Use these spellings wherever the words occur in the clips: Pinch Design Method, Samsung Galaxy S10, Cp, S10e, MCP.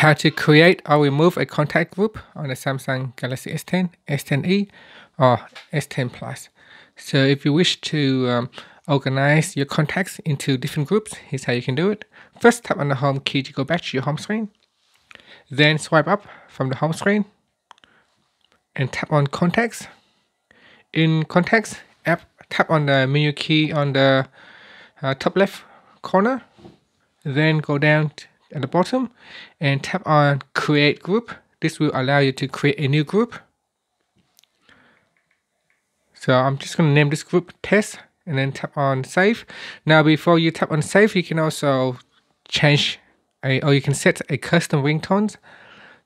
how to create or remove a contact group on the Samsung Galaxy S10, S10e or S10+. So if you wish to organize your contacts into different groups, here's how you can do it. First, tap on the home key to go back to your home screen. Then swipe up from the home screen and tap on contacts. In contacts app, tap on the menu key on the top left corner. Then go down at the bottom and tap on create group. This will allow you to create a new group. So I'm just going to name this group test and then tap on save. Now before you tap on save, you can also change or you can set a custom ringtone.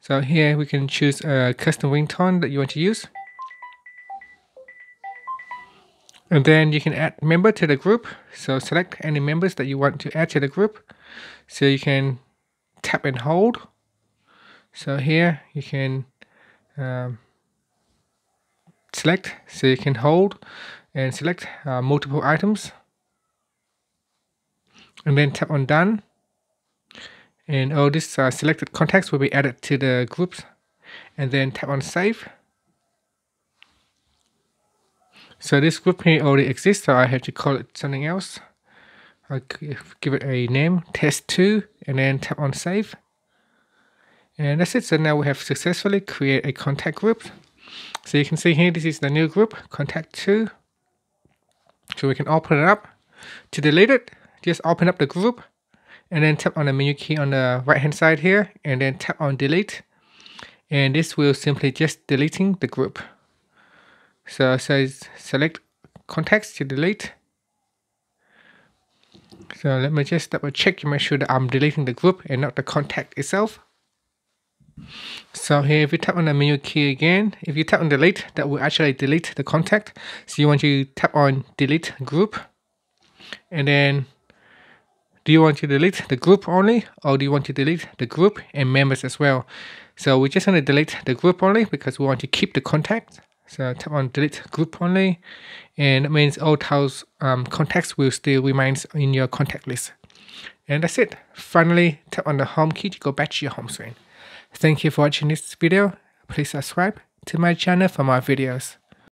So here we can choose a custom ringtone that you want to use. And then you can add member to the group. So select any members that you want to add to the group. So you can tap and hold. So here you can select. So you can hold and select multiple items. And then tap on done. And all these selected contacts will be added to the groups. And then tap on save. So this group here already exists, so I have to call it something else. I'll give it a name, test2, and then tap on save. And that's it, so now we have successfully created a contact group. So you can see here, this is the new group, contact2. So we can open it up. To delete it, just open up the group, and then tap on the menu key on the right hand side here, and then tap on delete. And this will simply just deleting the group. So it says select contacts to delete. So let me just double check to make sure that I'm deleting the group and not the contact itself. So here if you tap on the menu key again, if you tap on delete, that will actually delete the contact. So you want to tap on delete group. And then do you want to delete the group only, or do you want to delete the group and members as well? So we're just going to delete the group only because we want to keep the contact. So tap on delete group only, and that means all those contacts will still remain in your contact list. And that's it. Finally, tap on the home key to go back to your home screen. Thank you for watching this video. Please subscribe to my channel for more videos.